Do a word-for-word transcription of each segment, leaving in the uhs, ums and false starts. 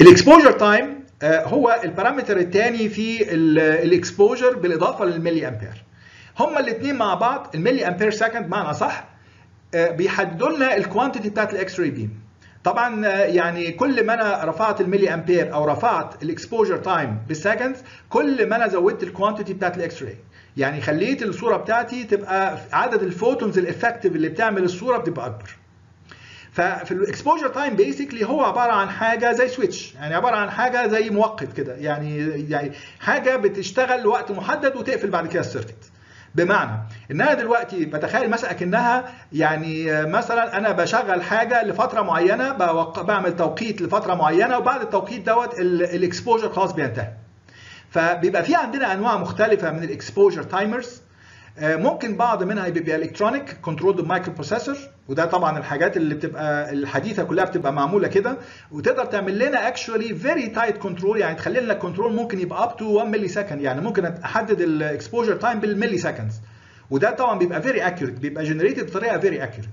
الاكسبوجر تايم هو البارامتر الثاني في الاكسبوجر بالاضافه للملي امبير. هما الاثنين مع بعض، الملي امبير سكند معنى صح، بيحددوا لنا الكوانتيتي بتاعت الاكس راي بيم. طبعا يعني كل ما انا رفعت الملي امبير او رفعت الاكسبوجر تايم بالسكند، كل ما انا زودت الكوانتيتي بتاعت الاكس راي، يعني خليت الصوره بتاعتي تبقى عدد الفوتونز الافكتيف اللي بتعمل الصوره بتبقى اكبر. ففي الاكسبوجر تايم بيسكلي هو عباره عن حاجه زي سويتش، يعني عباره عن حاجه زي مؤقت كده، يعني يعني حاجه بتشتغل لوقت محدد وتقفل بعد كده السيركت. بمعنى ان انا دلوقتي بتخيل مثلا اكنها يعني مثلا انا بشغل حاجه لفتره معينه، بعمل توقيت لفتره معينه، وبعد التوقيت دوت الاكسبوجر خلاص بينتهي. فبيبقى في عندنا انواع مختلفه من الاكسبوجر تايمرز، ممكن بعض منها بيبقى الكترونيك كنترول مايكرو بروسيسور، وده طبعا الحاجات اللي بتبقى الحديثه كلها بتبقى معموله كده، وتقدر تعمل لنا اكشولي فيري تايت كنترول، يعني تخلي لنا الكنترول ممكن يبقى اب تو واحد ملي سكند، يعني ممكن احدد الاكسبوجر تايم بالملي سكندز، وده طبعا بيبقى فيري اكيوريت، بيبقى جنريتد بطريقه فيري اكيوريت.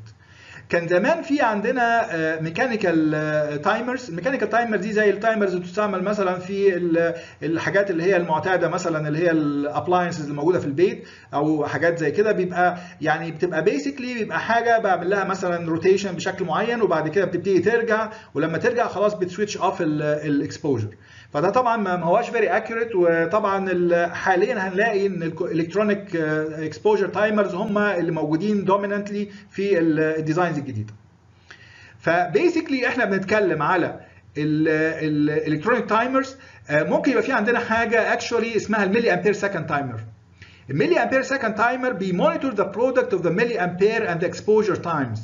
كان زمان في عندنا ميكانيكال تايمرز، الميكانيكال تايمرز دي زي التايمرز اللي بتستعمل مثلا في الحاجات اللي هي المعتاده، مثلا اللي هي الابلاينسز اللي موجوده في البيت او حاجات زي كده، بيبقى يعني بتبقى بيسكلي بيبقى حاجه بعمل لها مثلا روتيشن بشكل معين، وبعد كده بتبتدي ترجع، ولما ترجع خلاص بتسويتش اوف الاكسبوجر. فده طبعا ما هواش فيري اكيوريت، وطبعا حاليا هنلاقي ان الالكترونيك اكسبوجر تايمرز هم اللي موجودين دومينانتلي في الديزاينز الجديده. فبيسكلي احنا بنتكلم على الالكترونيك تايمرز، ممكن يبقى في عندنا حاجه اكشولي اسمها الملي امبير سكند تايمر. الملي امبير سكند تايمر بيمونيتور ذا برودكت اوف ذا ملي امبير اند اكسبوجر تايمز،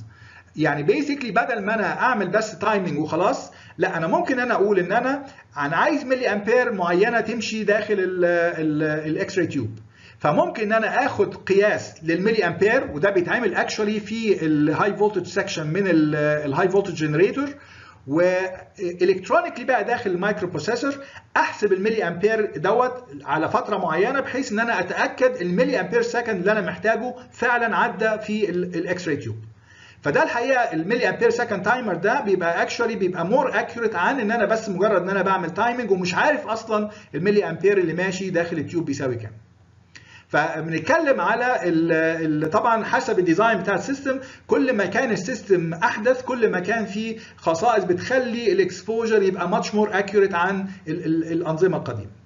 يعني بيسكلي بدل ما انا اعمل بس تايمنج وخلاص، لا انا ممكن انا اقول ان انا انا عايز ملي امبير معينه تمشي داخل الاكس راي تيوب، فممكن ان انا اخد قياس للملي امبير، وده بيتعمل اكشولي في الهاي فولتج سكشن من الهاي فولتج جنريتور، والكترونيكلي بقى داخل المايكرو بروسيسور احسب الملي امبير دوت على فتره معينه، بحيث ان انا اتاكد الملي امبير سكند اللي انا محتاجه فعلا عدى في الاكس راي تيوب. فده الحقيقه الملي امبير سكند تايمر ده بيبقى اكشولي بيبقى مور اكيوريت عن ان انا بس مجرد ان انا بعمل تايمنج ومش عارف اصلا الملي امبير اللي ماشي داخل التيوب بيساوي كام. فبنتكلم على ال طبعا حسب الديزاين بتاع السيستم، كل ما كان السيستم احدث كل ما كان في خصائص بتخلي الاكسبوجر يبقى ماتش مور اكيوريت عن ال ال الانظمه القديمه.